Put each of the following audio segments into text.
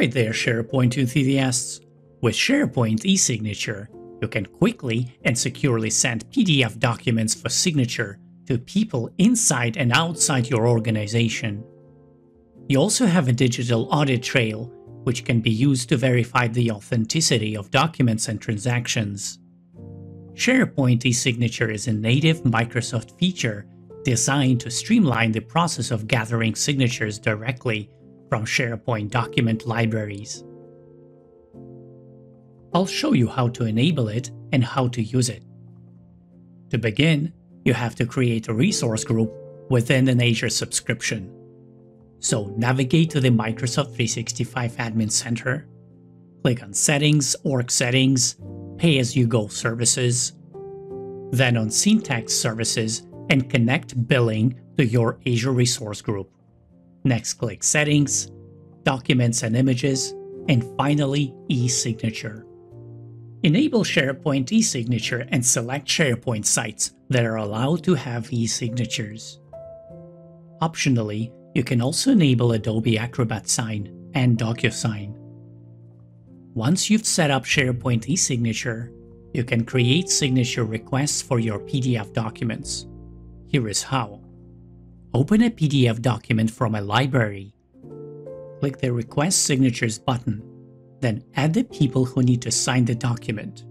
Hi there, SharePoint enthusiasts! With SharePoint eSignature, you can quickly and securely send PDF documents for signature to people inside and outside your organization. You also have a digital audit trail, which can be used to verify the authenticity of documents and transactions. SharePoint eSignature is a native Microsoft feature designed to streamline the process of gathering signatures directly from SharePoint document libraries. I'll show you how to enable it and how to use it. To begin, you have to create a resource group within an Azure subscription. So navigate to the Microsoft 365 Admin Center, click on Settings, Org Settings, Pay-as-you-go Services, then on Syntex Services and connect Billing to your Azure resource group. Next, click Settings, Documents and Images, and finally eSignature. Enable SharePoint eSignature and select SharePoint sites that are allowed to have eSignatures. Optionally, you can also enable Adobe Acrobat Sign and DocuSign. Once you've set up SharePoint eSignature, you can create signature requests for your PDF documents. Here is how. Open a PDF document from a library. Click the Request Signatures button, then add the people who need to sign the document.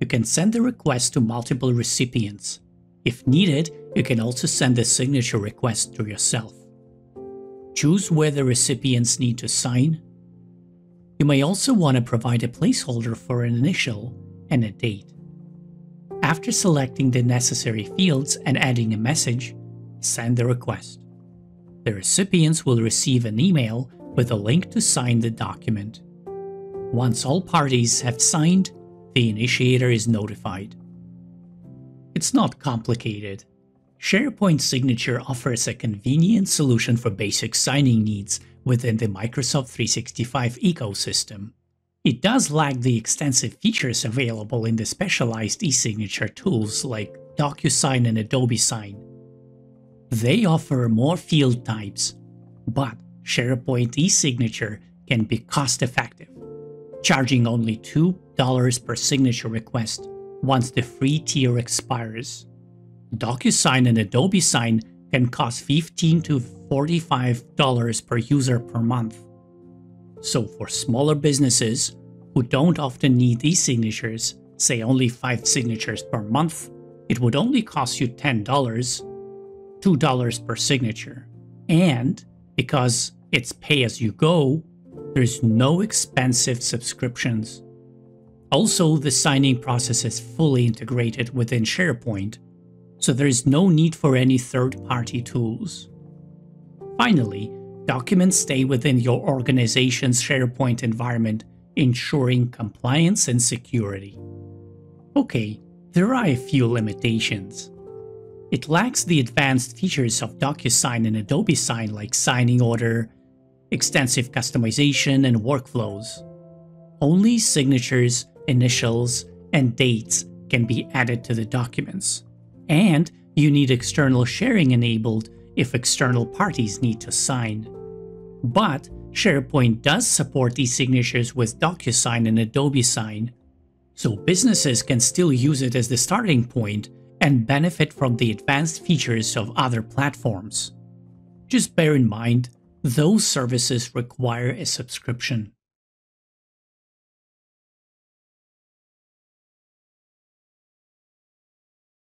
You can send the request to multiple recipients. If needed, you can also send the signature request to yourself. Choose where the recipients need to sign. You may also want to provide a placeholder for an initial and a date. After selecting the necessary fields and adding a message, send the request. The recipients will receive an email with a link to sign the document. Once all parties have signed, the initiator is notified. It's not complicated. SharePoint Signature offers a convenient solution for basic signing needs within the Microsoft 365 ecosystem. It does lack the extensive features available in the specialized eSignature tools like DocuSign and Adobe Sign. They offer more field types, but SharePoint eSignature can be cost-effective, charging only $2 per signature request once the free tier expires. DocuSign and Adobe Sign can cost $15 to $45 per user per month. So for smaller businesses who don't often need e-signatures, say only 5 signatures per month, it would only cost you $10. $2 per signature. And because it's pay-as-you-go, there's no expensive subscriptions. Also, the signing process is fully integrated within SharePoint, so there is no need for any third-party tools. Finally, documents stay within your organization's SharePoint environment, ensuring compliance and security. Okay, there are a few limitations. It lacks the advanced features of DocuSign and Adobe Sign like signing order, extensive customization, and workflows. Only signatures, initials, and dates can be added to the documents. And you need external sharing enabled if external parties need to sign. But SharePoint does support eSignatures with DocuSign and Adobe Sign, so businesses can still use it as the starting point and benefit from the advanced features of other platforms. Just bear in mind, those services require a subscription.